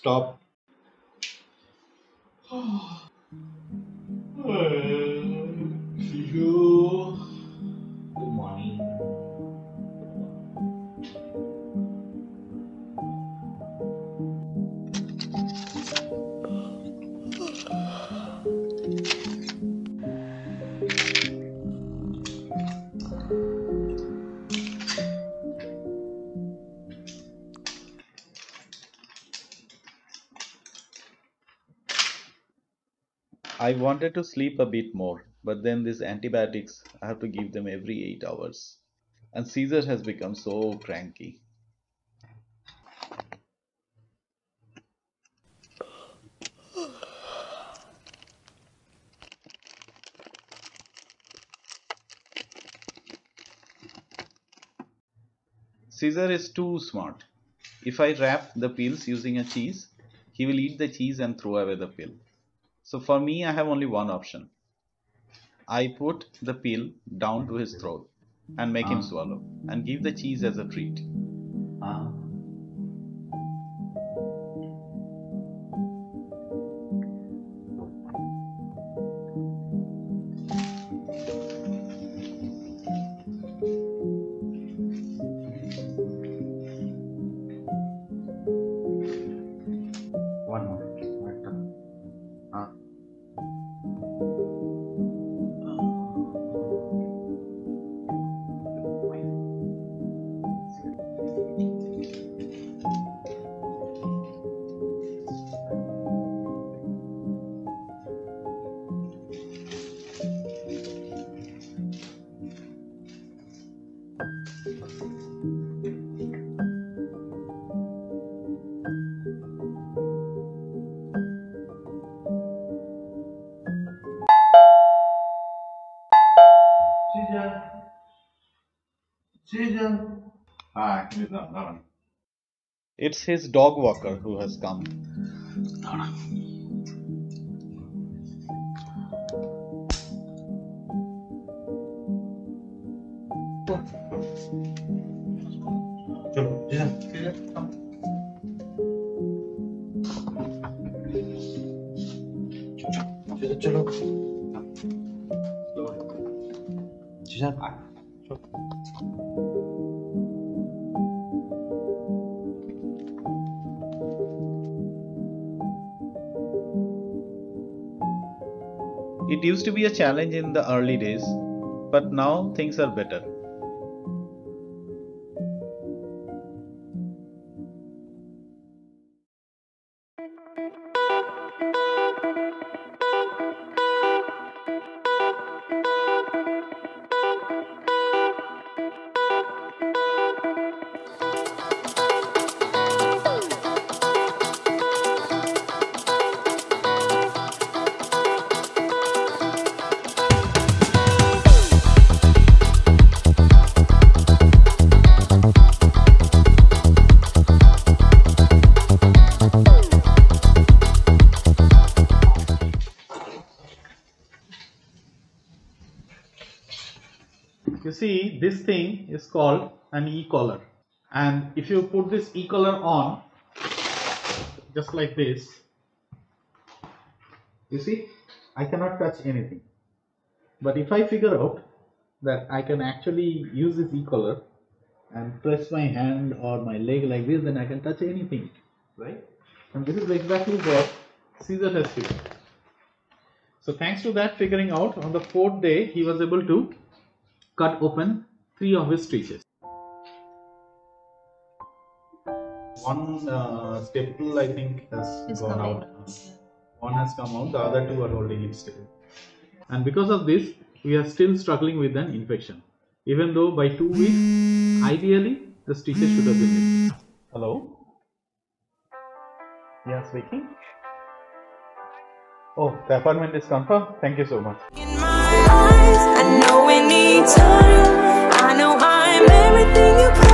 stop. You. Good morning. I wanted to sleep a bit more, but then these antibiotics, I have to give them every 8 hours. And Caesar has become so cranky. Caesar is too smart. If I wrap the pills using a cheese, he will eat the cheese and throw away the pill. So for me, I have only one option. I put the pill down to his throat and make him swallow and give the cheese as a treat. It's his dog walker who has come. It used to be a challenge in the early days, but now things are better. You see, this thing is called an e-collar, and if you put this e-collar on just like this, you see, I cannot touch anything. But if I figure out that I can actually use this e-collar and press my hand or my leg like this, then I can touch anything, right? And this is exactly what Caesar has figured. So thanks to that figuring out, on the 4th day he was able to cut open 3 of his stitches. One staple, I think, has gone out. One has come out, the other 2 are holding it still. And because of this, we are still struggling with an infection. Even though by 2 weeks, ideally, the stitches should have been lifted. Hello? Yeah, speaking? Oh, the appointment is confirmed. Thank you so much. I know we need time. I know I'm everything you